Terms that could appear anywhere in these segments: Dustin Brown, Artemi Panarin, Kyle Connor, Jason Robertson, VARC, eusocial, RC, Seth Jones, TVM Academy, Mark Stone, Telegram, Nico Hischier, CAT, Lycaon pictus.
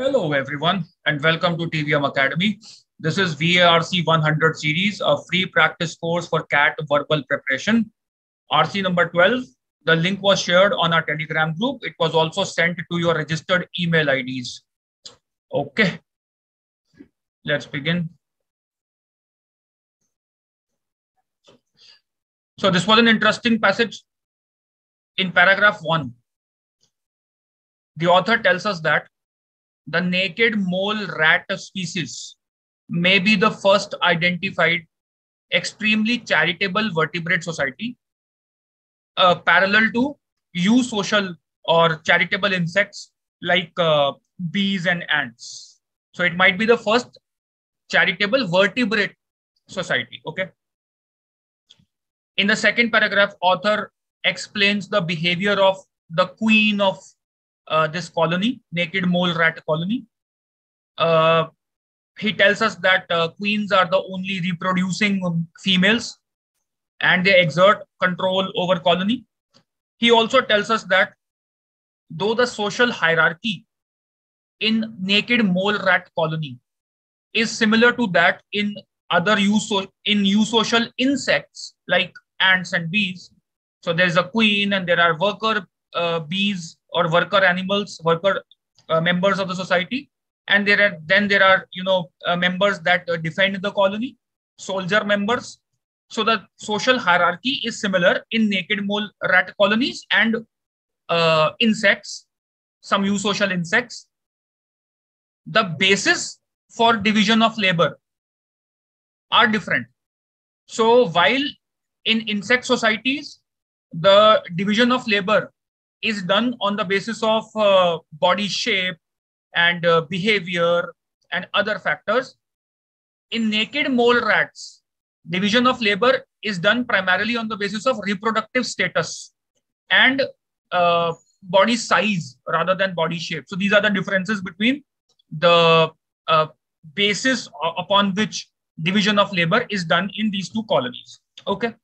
Hello everyone and welcome to TVM Academy. This is VARC 100 series, a free practice course for CAT verbal preparation. RC number 12, the link was shared on our Telegram group. It was also sent to your registered email IDs. Okay, let's begin. So this was an interesting passage. In paragraph 1, the author tells us that the naked mole rat species may be the first identified extremely charitable vertebrate society, parallel to eusocial or charitable insects like bees and ants. So it might be the first charitable vertebrate society. Okay. In the second paragraph, author explains the behavior of the queen of this colony, naked mole rat colony. He tells us that queens are the only reproducing females and they exert control over colony. He also tells us that though the social hierarchy in naked mole rat colony is similar to that in other eusocial insects like ants and bees. So there's a queen and there are worker bees or worker animals, worker members of the society, and there are members that defend the colony, soldier members. So the social hierarchy is similar in naked mole rat colonies and insects, some eusocial insects. The basis for division of labor are different. So while in insect societies, the division of labor is done on the basis of body shape and behavior and other factors. In naked mole rats, division of labor is done primarily on the basis of reproductive status and body size rather than body shape. So these are the differences between the basis upon which division of labor is done in these two colonies. Okay.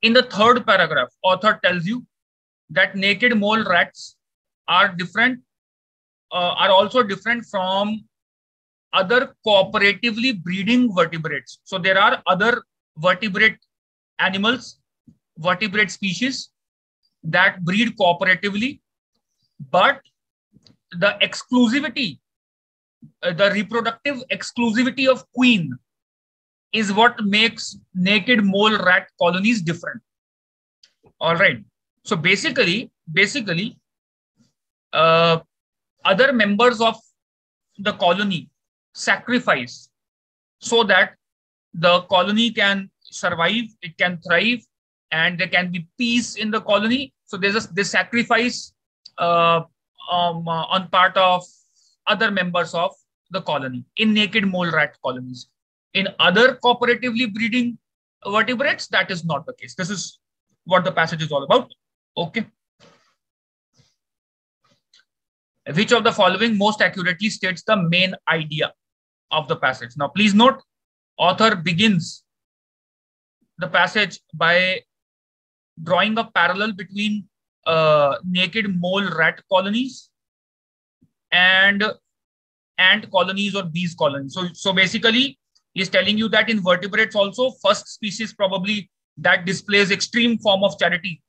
In the third paragraph, author tells you that naked mole rats are different, are also different from other cooperatively breeding vertebrates. So there are other vertebrate animals, vertebrate species that breed cooperatively, but the exclusivity, the reproductive exclusivity of queen is what makes naked mole rat colonies different. All right. So basically, other members of the colony sacrifice so that the colony can survive, it can thrive, and there can be peace in the colony. So there's this sacrifice on part of other members of the colony in naked mole rat colonies. In other cooperatively breeding vertebrates, that is not the case. This is what the passage is all about. Okay. Which of the following most accurately states the main idea of the passage? Now, please note, author begins the passage by drawing a parallel between naked mole rat colonies and ant colonies or bees colonies. So basically, he's telling you that in vertebrates also, first species probably that displays extreme form of charity,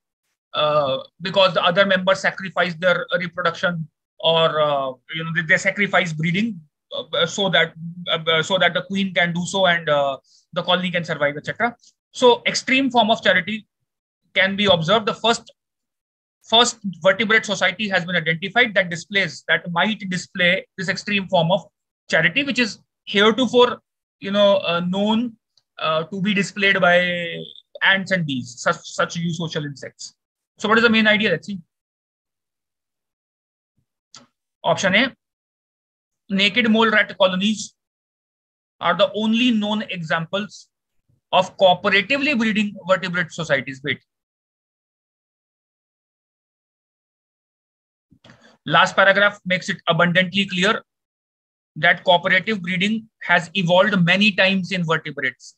because the other members sacrifice their reproduction, or they sacrifice breeding so that the queen can do so and the colony can survive, etc. So extreme form of charity can be observed. The first vertebrate society has been identified that might display this extreme form of charity, which is heretofore known to be displayed by ants and bees, such eusocial insects. So what is the main idea? Let's see. Option A, naked mole rat colonies are the only known examples of cooperatively breeding vertebrate societies. Wait. Last paragraph makes it abundantly clear that cooperative breeding has evolved many times in vertebrates.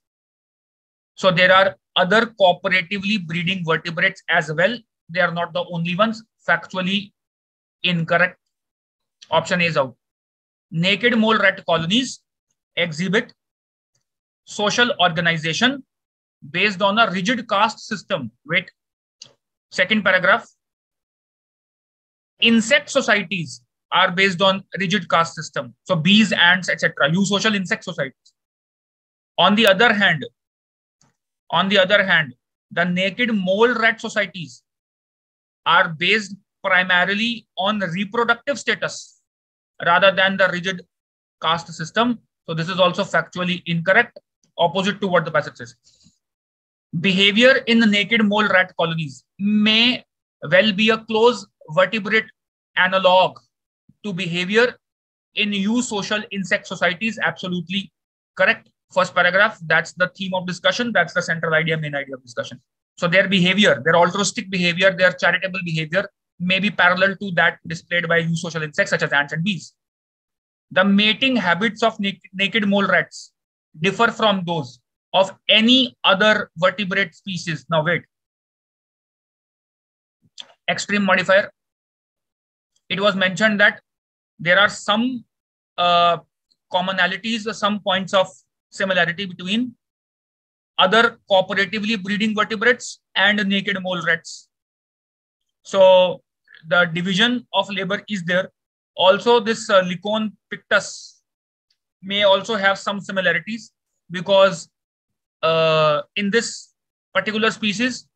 So there are other cooperatively breeding vertebrates as well. They are not the only ones. Factually incorrect. Option A is out. Naked mole rat colonies exhibit social organization based on a rigid caste system. Wait, second paragraph. Insect societies are based on rigid caste system. So bees, ants, etc. Eusocial insect societies. On the other hand, the naked mole rat societies are based primarily on reproductive status rather than the rigid caste system. So this is also factually incorrect, opposite to what the passage says. Behavior in the naked mole rat colonies may well be a close vertebrate analog to behavior in eusocial insect societies. Absolutely correct. First paragraph, that's the theme of discussion. That's the central idea, main idea of discussion. So their behavior, their altruistic behavior, their charitable behavior may be parallel to that displayed by eusocial insects such as ants and bees. The mating habits of naked mole rats differ from those of any other vertebrate species. Now wait. Extreme modifier. It was mentioned that there are some commonalities or some points of similarity between other cooperatively breeding vertebrates and naked mole rats. So the division of labor is there. Also, this Lycaon pictus may also have some similarities because in this particular species,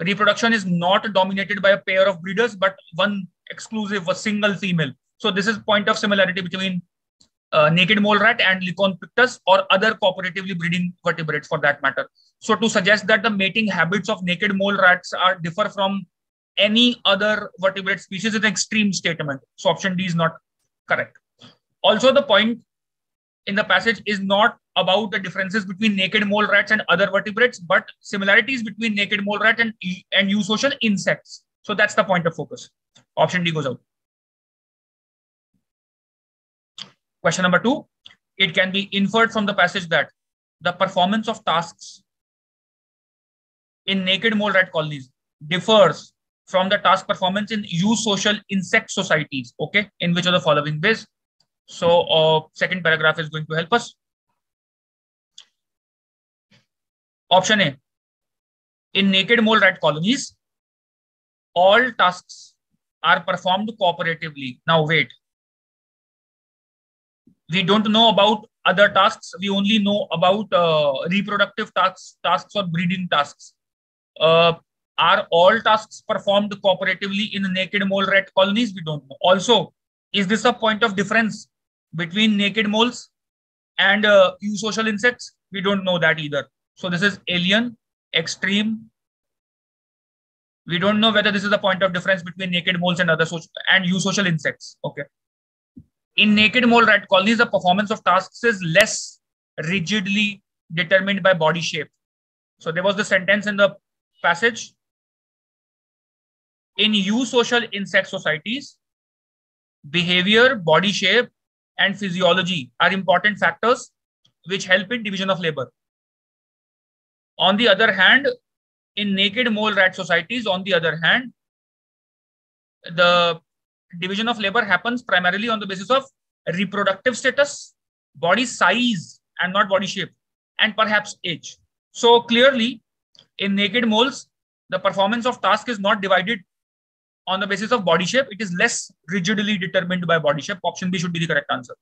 reproduction is not dominated by a pair of breeders, but one exclusive, a single female. So this is point of similarity between naked mole rat and Lycaon pictus or other cooperatively breeding vertebrates for that matter. So to suggest that the mating habits of naked mole rats are differ from any other vertebrate species is an extreme statement. So option D is not correct. Also, the point in the passage is not about the differences between naked mole rats and other vertebrates, but similarities between naked mole rat and eusocial insects. So that's the point of focus. Option D goes out. Question number 2. It can be inferred from the passage that the performance of tasks in naked mole rat colonies differs from the task performance in eusocial insect societies. Okay, in which of the following ways? So second paragraph is going to help us. Option A, in naked mole rat colonies, all tasks are performed cooperatively. Now wait, we don't know about other tasks. We only know about reproductive tasks or breeding tasks. Are all tasks performed cooperatively in the naked mole rat colonies? We don't know. Also, is this a point of difference between naked moles and eusocial insects? We don't know that either. So this is alien, extreme. We don't know whether this is a point of difference between naked moles and eusocial insects. Okay. In naked mole rat colonies, the performance of tasks is less rigidly determined by body shape. So there was the sentence in the passage. In eusocial insect societies, behavior, body shape, and physiology are important factors which help in division of labor. On the other hand, in naked mole rat societies, on the other hand, the division of labor happens primarily on the basis of reproductive status, body size, and not body shape, and perhaps age. So clearly, in naked moles, the performance of task is not divided on the basis of body shape. It is less rigidly determined by body shape. Option B should be the correct answer.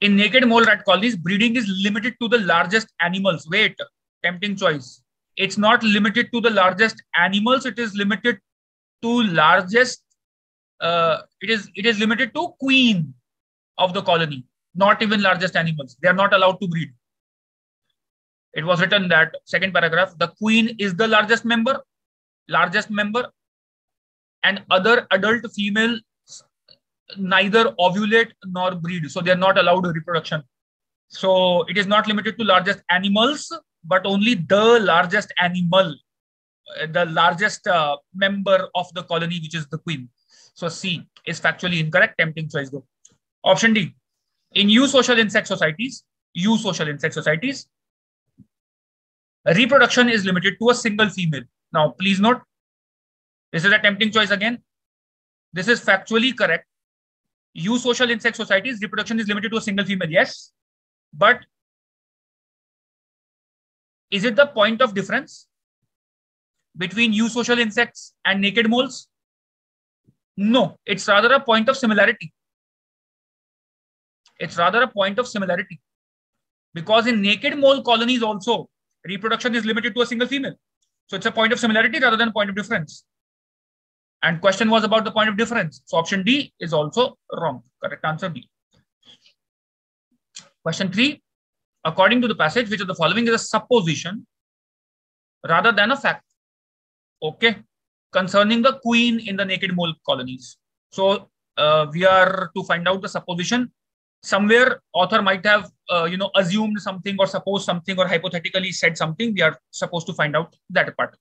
In naked mole rat colonies, breeding is limited to the largest animals. Wait, tempting choice. It's not limited to the largest animals. It is limited to largest. It is limited to queen of the colony. Not even largest animals. They are not allowed to breed. It was written that second paragraph, the queen is the largest member, and other adult females neither ovulate nor breed. So they are not allowed reproduction. So it is not limited to largest animals, but only the largest animal, the largest member of the colony, which is the queen. So C is factually incorrect. Tempting choice though. Option D, in eusocial insect societies, reproduction is limited to a single female. Now, please note, this is a tempting choice again. This is factually correct. Use social insect societies, reproduction is limited to a single female, yes. But is it the point of difference between eusocial social insects and naked moles? No, it's rather a point of similarity. It's rather a point of similarity. Because in naked mole colonies also, reproduction is limited to a single female. So it's a point of similarity rather than a point of difference. And question was about the point of difference. So option D is also wrong. Correct answer B. Question 3. According to the passage, which of the following is a supposition rather than a fact? Okay. Concerning the queen in the naked mole colonies. So we are to find out the supposition. Somewhere author might have, assumed something or supposed something or hypothetically said something. We are supposed to find out that part.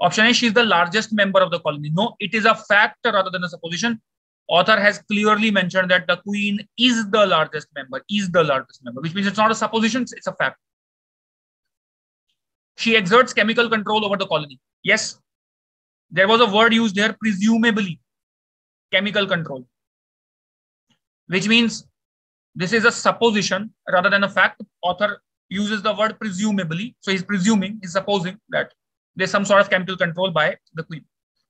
Option A, she is the largest member of the colony. No, it is a fact rather than a supposition. Author has clearly mentioned that the queen is the largest member, which means it's not a supposition, it's a fact. She exerts chemical control over the colony. Yes, there was a word used there, presumably, chemical control, which means this is a supposition rather than a fact. Author uses the word presumably. So he's presuming, he's supposing that there's some sort of chemical control by the queen.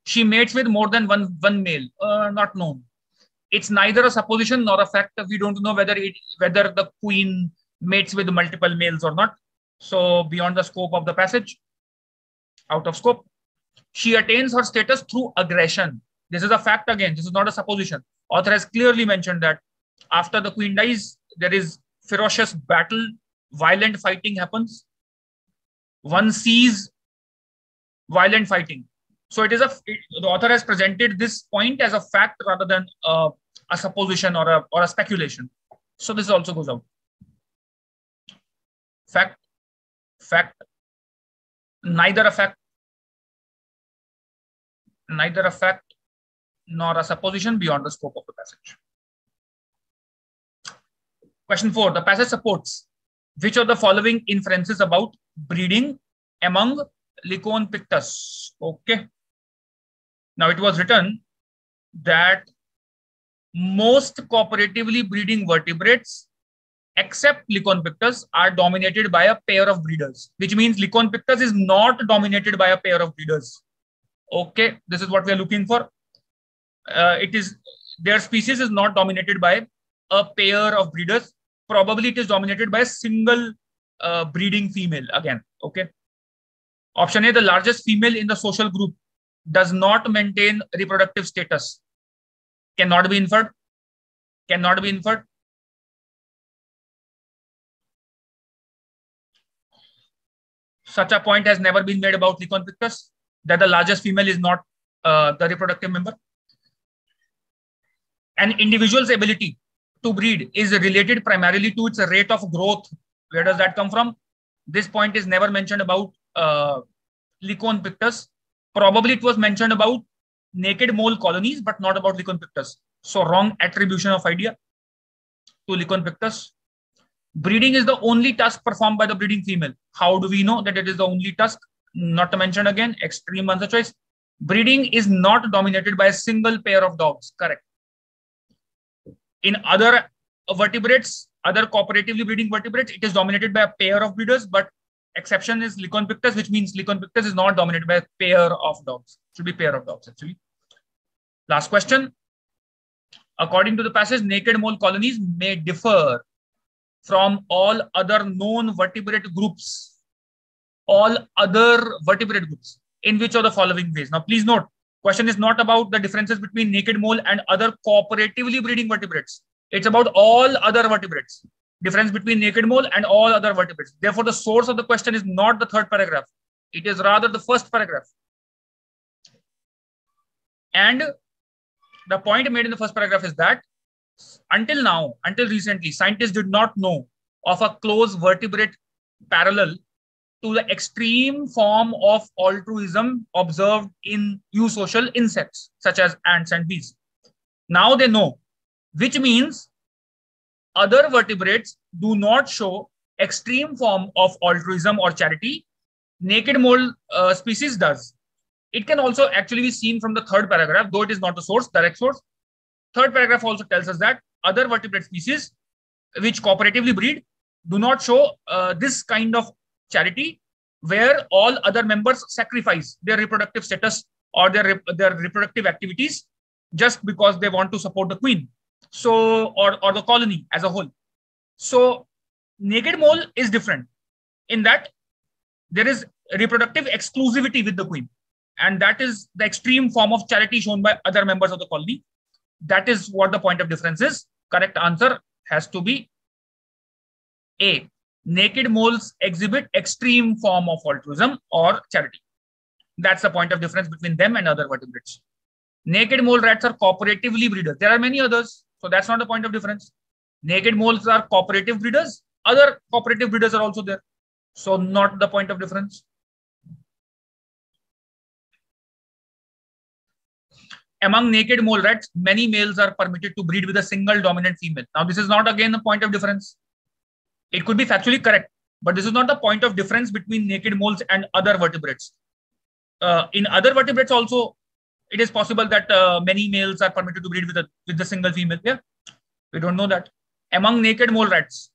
She mates with more than one male. Not known. It's neither a supposition nor a fact. We don't know whether the queen mates with multiple males or not. So beyond the scope of the passage, out of scope. She attains her status through aggression. This is a fact again. This is not a supposition. Author has clearly mentioned that after the queen dies, there is ferocious battle, violent fighting happens. One sees violent fighting. So it is the author has presented this point as a fact rather than a supposition or a speculation. So this also goes out. Fact, fact, neither a fact, nor a supposition beyond the scope of the passage. Question 4, the passage supports which of the following inferences about breeding among Lycaon pictus? Okay. Now it was written that most cooperatively breeding vertebrates except Lycaon pictus are dominated by a pair of breeders, which means Lycaon pictus is not dominated by a pair of breeders. Okay, this is what we are looking for. It is their species is not dominated by a pair of breeders. Probably it is dominated by a single breeding female again. Okay. Option A, the largest female in the social group does not maintain reproductive status. Cannot be inferred. Such a point has never been made about Lycaon pictus, that the largest female is not the reproductive member. An individual's ability to breed is related primarily to its rate of growth. Where does that come from? This point is never mentioned about Lycaon pictus. Probably it was mentioned about naked mole colonies, but not about Lycaon pictus. So wrong attribution of idea to Lycaon pictus. Breeding is the only task performed by the breeding female. How do we know that it is the only task? Not mentioned again. Extreme answer choice. Breeding is not dominated by a single pair of dogs. Correct. In other vertebrates, other cooperatively breeding vertebrates, it is dominated by a pair of breeders, but exception is Lycaon pictus, which means Lycaon pictus is not dominated by a pair of dogs. It should be pair of dogs, actually. Last question. According to the passage, naked mole colonies may differ from all other known vertebrate groups. All other vertebrate groups. In which of the following ways? Now, please note, question is not about the differences between naked mole and other cooperatively breeding vertebrates. It's about all other vertebrates. Difference between naked mole and all other vertebrates. Therefore, the source of the question is not the third paragraph. It is rather the first paragraph. And the point made in the first paragraph is that until now, until recently, scientists did not know of a close vertebrate parallel to the extreme form of altruism observed in eusocial insects, such as ants and bees. Now they know, which means other vertebrates do not show extreme form of altruism or charity. Naked mole species does. It can also actually be seen from the third paragraph, though it is not the source, direct source. Third paragraph also tells us that other vertebrate species which cooperatively breed do not show this kind of charity, where all other members sacrifice their reproductive status or their reproductive activities just because they want to support the queen, so or the colony as a whole. So naked mole is different in that there is reproductive exclusivity with the queen, and that is the extreme form of charity shown by other members of the colony. That is what the point of difference is. Correct answer has to be A. Naked moles exhibit extreme form of altruism or charity. That's the point of difference between them and other vertebrates. Naked mole rats are cooperatively breeders. There are many others, so that's not the point of difference. Naked moles are cooperative breeders. Other cooperative breeders are also there, so not the point of difference. Among naked mole rats, many males are permitted to breed with a single dominant female. Now, this is not again the point of difference. It could be factually correct, but this is not the point of difference between naked moles and other vertebrates. In other vertebrates also, it is possible that many males are permitted to breed with a single female. Yeah, we don't know that. Among naked mole rats,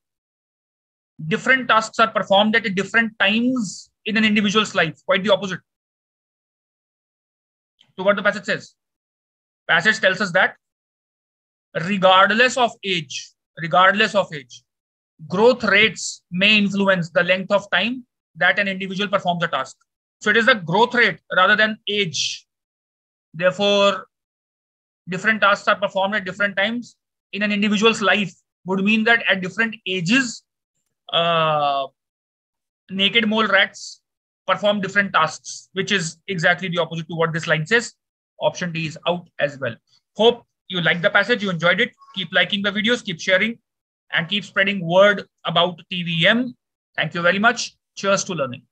different tasks are performed at different times in an individual's life. Quite the opposite to what the passage says. Passage tells us that regardless of age, growth rates may influence the length of time that an individual performs the task. So it is the growth rate rather than age. Therefore, different tasks are performed at different times in an individual's life would mean that at different ages, naked mole rats perform different tasks, which is exactly the opposite to what this line says. Option D is out as well. Hope you liked the passage, you enjoyed it. Keep liking the videos, keep sharing, and keep spreading word about TVM. Thank you very much. Cheers to learning.